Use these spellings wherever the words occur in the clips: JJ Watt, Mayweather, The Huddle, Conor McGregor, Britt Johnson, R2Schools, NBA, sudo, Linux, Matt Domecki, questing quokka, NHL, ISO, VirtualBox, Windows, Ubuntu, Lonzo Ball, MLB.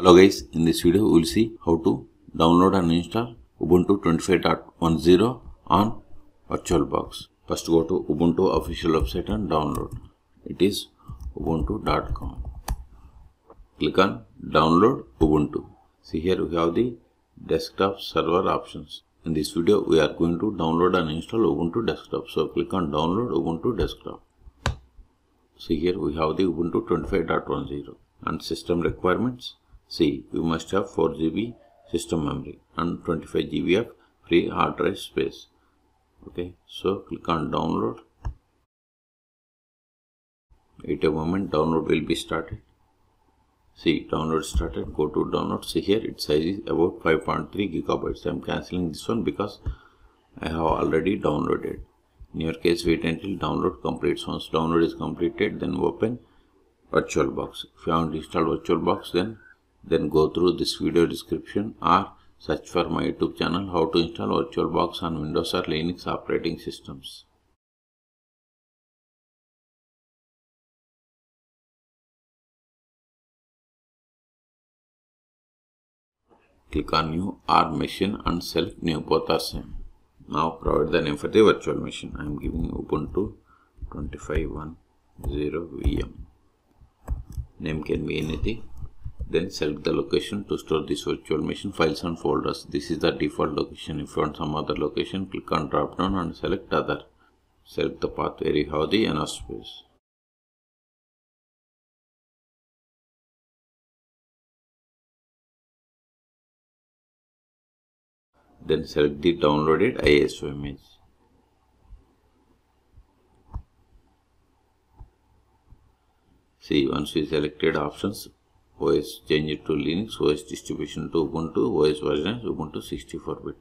Hello guys, in this video we will see how to download and install Ubuntu 25.10 on VirtualBox. First go to Ubuntu official website and download. It is ubuntu.com. Click on download Ubuntu. See, here we have the desktop server options. In this video we are going to download and install Ubuntu desktop. So click on download Ubuntu desktop. See, here we have the Ubuntu 25.10 and system requirements. See, you must have 4 GB system memory and 25 GB of free hard drive space. Okay, so click on download. At a moment download will be started. See, download started. Go to download. See, here its size is about 5.3 GB. I am cancelling this one because I have already downloaded. In your case, wait until download completes. Once download is completed, then open VirtualBox. If you haven't installed VirtualBox, then go through this video description or search for my YouTube channel how to install VirtualBox on Windows or Linux operating systems. Click on new R machine and select new, both are same. Now provide the name for the virtual machine. I am giving Ubuntu 25.10 VM. Name can be anything. Then select the location to store this virtual machine, files and folders. This is the default location. If you want some other location, click on drop down and select other. Select the path where you have the enough space. Then select the downloaded ISO image. See, once we selected options, OS change it to Linux, OS distribution to Ubuntu, OS version Ubuntu 64-bit,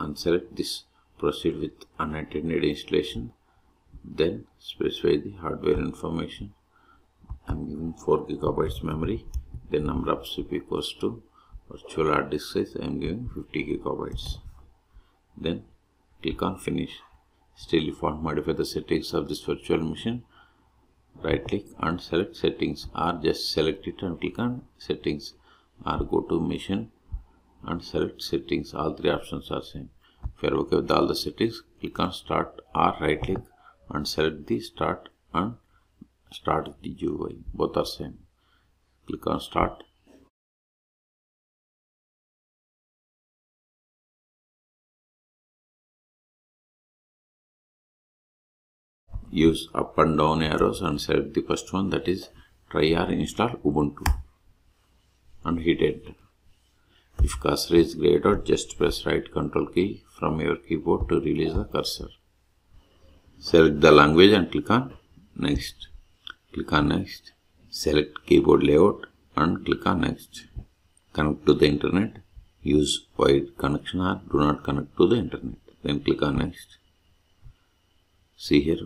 and select this proceed with unattended installation. Then specify the hardware information. I am giving 4 GB memory. Then number of CPU cores to virtual hard disk size I am giving 50 GB. Then click on finish. Still if you want to modify the settings of this virtual machine, right click and select settings, or just select it and click on settings, or go to machine and select settings. All three options are same. If you are okay with all the settings, click on start or right click and select the start and start the UI, both are same. Click on start. Use up and down arrows and select the first one, that is try or install Ubuntu, and hit enter. If cursor is grayed out, just press right control key from your keyboard to release the cursor. Select the language and click on next. Click on next. Select keyboard layout and click on next. Connect to the internet. Use wired connection or do not connect to the internet. Then click on next. See, here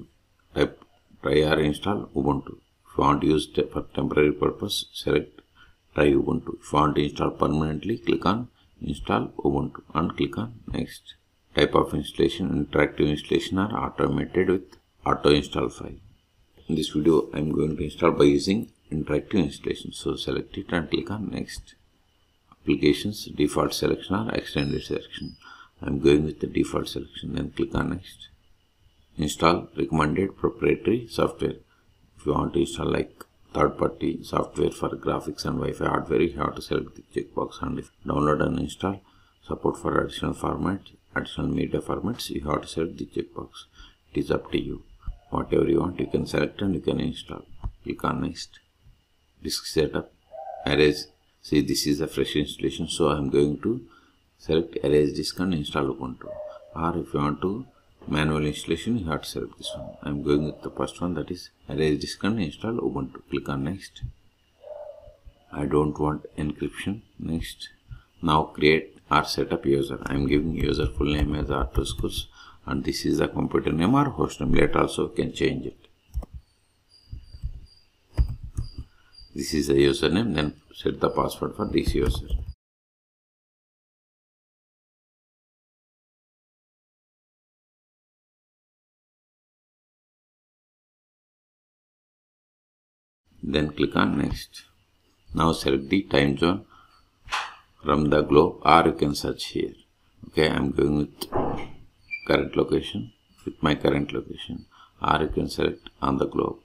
type try or install Ubuntu. If you want to use for temporary purpose, select try Ubuntu. If you want to install permanently, click on install Ubuntu and click on next. Type of installation, interactive installation or automated with auto install file. In this video I am going to install by using interactive installation, so select it and click on next. Applications, default selection or extended selection. I am going with the default selection, then click on next. Install recommended proprietary software. If you want to install like third-party software for graphics and Wi-Fi hardware, you have to select the checkbox, and if download and install support for additional formats, additional media formats, you have to select the checkbox. It is up to you. Whatever you want, you can select and you can install. Click on next. Disk setup, arrays. See, this is a fresh installation, so I am going to select arrays disk and install Ubuntu. Or if you want to manual installation, you have to select this one. I am going with the first one, that is arrays disk and install Ubuntu. Click on next. I don't want encryption. Next. Now create or set up user. I am giving user full name as R2Schools, and this is the computer name or host name. Later also you can change it. This is the username, then set the password for this user. Then click on next. Now select the time zone from the globe, or you can search here. Okay, I'm going with current location, with my current location, or you can select on the globe.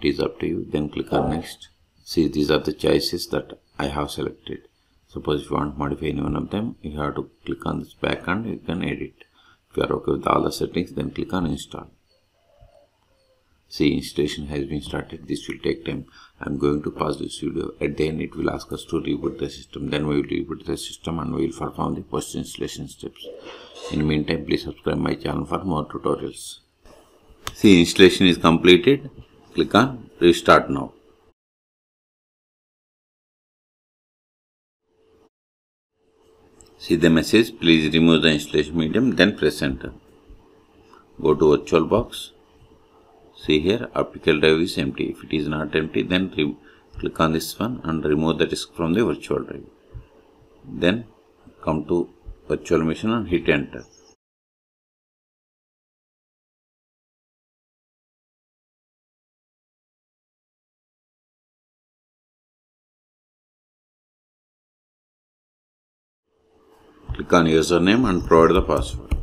It is up to you. Then click on next. See, these are the choices that I have selected. Suppose if you want to modify any one of them, you have to click on this back and you can edit. If you are okay with all the settings, then click on install. See, installation has been started. This will take time. I am going to pause this video. At the end, it will ask us to reboot the system. Then we will reboot the system and we will perform the post installation steps. In the meantime, please subscribe my channel for more tutorials. See, installation is completed. Click on restart now. See the message, please remove the installation medium, then press enter. Go to VirtualBox. See here, optical drive is empty. If it is not empty, then click on this one and remove the disk from the virtual drive. Then come to virtual machine and hit enter. Click on username and provide the password.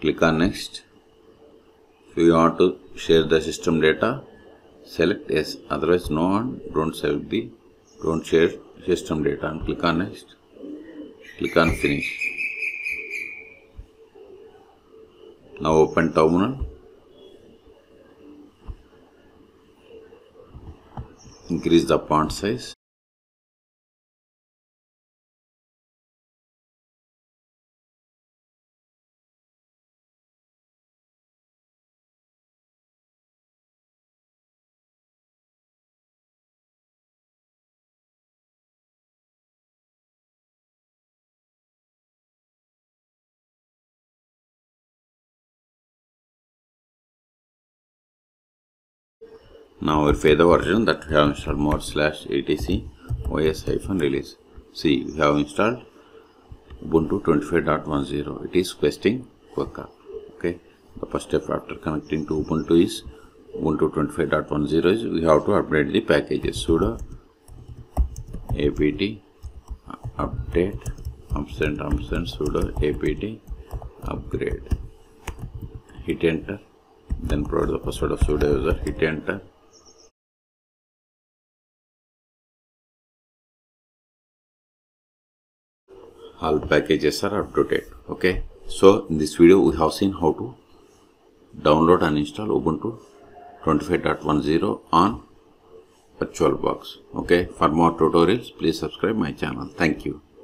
Click on next. If you want to share the system data, select yes, otherwise no, and don't share system data, and click on next. Click on finish. Now open terminal. Increase the font size. Now verify the version that we have installed, mod/etc/os-release. See, we have installed Ubuntu 25.10. It is questing quokka. Okay. The first step after connecting to Ubuntu is Ubuntu 25.10 is we have to update the packages. Sudo apt update sudo apt upgrade. Hit enter. Then provide the password of sudo user. Hit enter. All packages are up to date. Okay, so in this video we have seen how to download and install Ubuntu 25.10 on VirtualBox. Okay, for more tutorials please subscribe my channel. Thank you.